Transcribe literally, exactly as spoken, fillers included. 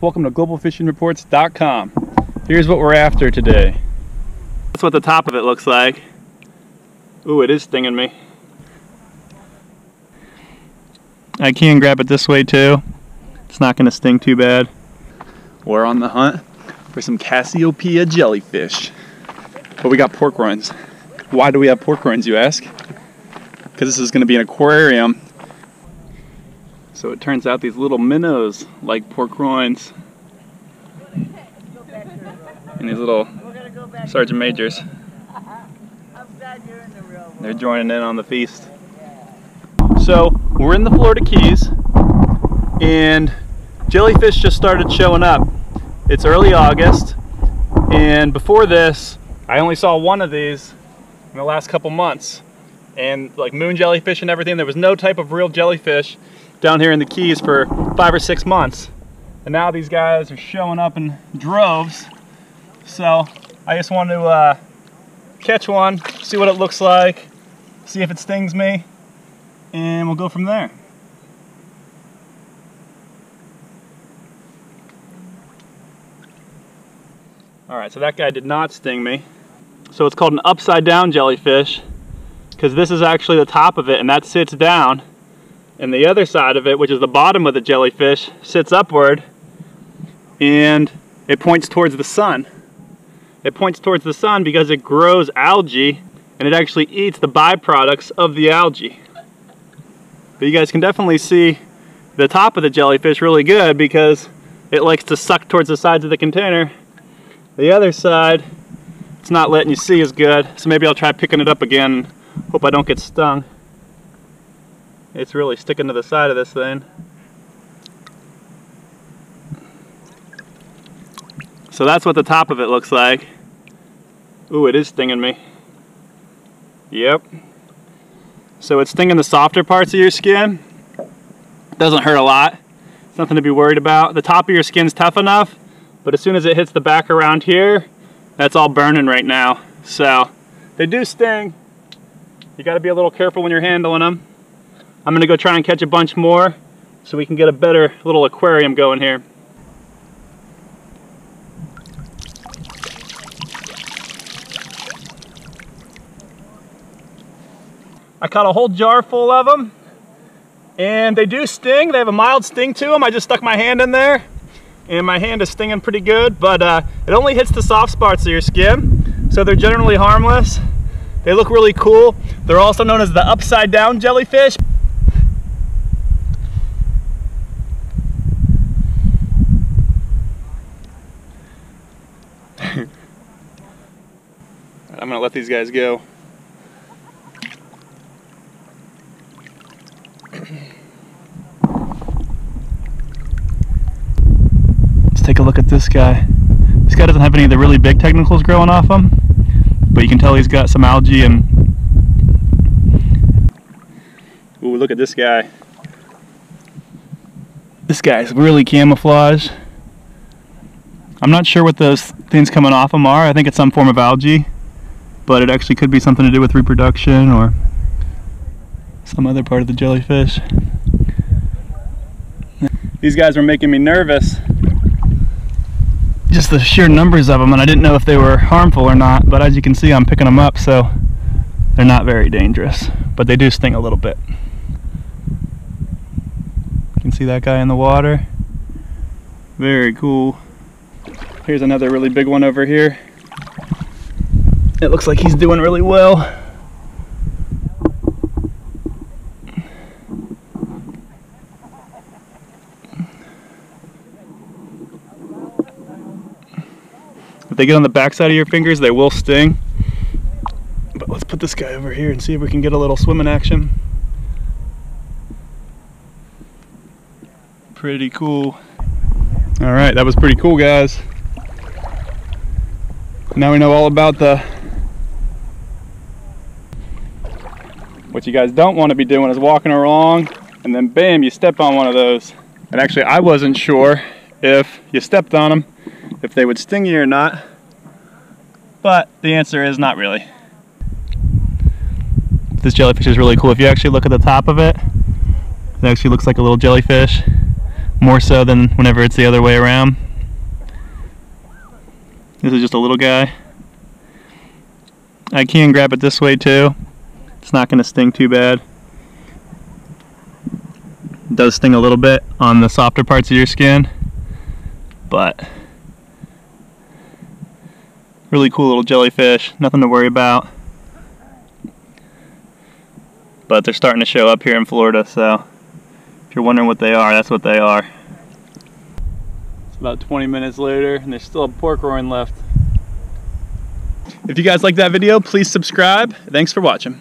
Welcome to Global Fishing Reports dot com. Here's what we're after today. That's what the top of it looks like. Ooh, it is stinging me. I can grab it this way too. It's not going to sting too bad. We're on the hunt for some Cassiopeia jellyfish. But we got pork rinds. Why do we have pork rinds, you ask? Because this is going to be an aquarium. So it turns out these little minnows like pork rinds and these little sergeant majors. They're joining in on the feast. So we're in the Florida Keys and jellyfish just started showing up. It's early August, and before this I only saw one of these in the last couple months, and like moon jellyfish and everything. There was no type of real jellyfish down here in the Keys for five or six months. And now these guys are showing up in droves. So I just want to uh, catch one, see what it looks like, see if it stings me, and we'll go from there. All right, so that guy did not sting me. So it's called an upside down jellyfish because this is actually the top of it and that sits down. And the other side of it, which is the bottom of the jellyfish, sits upward and it points towards the sun. It points towards the sun because it grows algae and it actually eats the byproducts of the algae. But you guys can definitely see the top of the jellyfish really good because it likes to suck towards the sides of the container. The other side, it's not letting you see as good, so maybe I'll try picking it up again. Hope I don't get stung. It's really sticking to the side of this thing. So that's what the top of it looks like. Ooh, it is stinging me. Yep. So it's stinging the softer parts of your skin. It doesn't hurt a lot. It's nothing to be worried about. The top of your skin's tough enough, but as soon as it hits the back around here, that's all burning right now. So they do sting. You gotta be a little careful when you're handling them. I'm gonna go try and catch a bunch more so we can get a better little aquarium going here. I caught a whole jar full of them, and they do sting. They have a mild sting to them. I just stuck my hand in there and my hand is stinging pretty good, but uh, it only hits the soft spots of your skin, so they're generally harmless. They look really cool. They're also known as the upside down jellyfish. I'm gonna let these guys go. Let's take a look at this guy. This guy doesn't have any of the really big tentacles growing off him, but you can tell he's got some algae and... Ooh, look at this guy. This guy's really camouflaged. I'm not sure what those things coming off them are. I think it's some form of algae, but it actually could be something to do with reproduction or some other part of the jellyfish. These guys were making me nervous. Just the sheer numbers of them, and I didn't know if they were harmful or not, but as you can see, I'm picking them up, so they're not very dangerous, but they do sting a little bit. You can see that guy in the water. Very cool. Here's another really big one over here. It looks like he's doing really well. If they get on the backside of your fingers, they will sting. But let's put this guy over here and see if we can get a little swimming action. Pretty cool. All right, that was pretty cool, guys. Now we know all about the... What you guys don't want to be doing is walking along and then bam, you step on one of those. And actually I wasn't sure if you stepped on them, if they would sting you or not. But the answer is not really. This jellyfish is really cool. If you actually look at the top of it, it actually looks like a little jellyfish. more so than whenever it's the other way around. This is just a little guy. I can grab it this way too. It's not going to sting too bad. It does sting a little bit on the softer parts of your skin, but really cool little jellyfish, nothing to worry about. But they're starting to show up here in Florida, so if you're wondering what they are, that's what they are. It's about twenty minutes later, and there's still a pork loin left. If you guys like that video, please subscribe. Thanks for watching.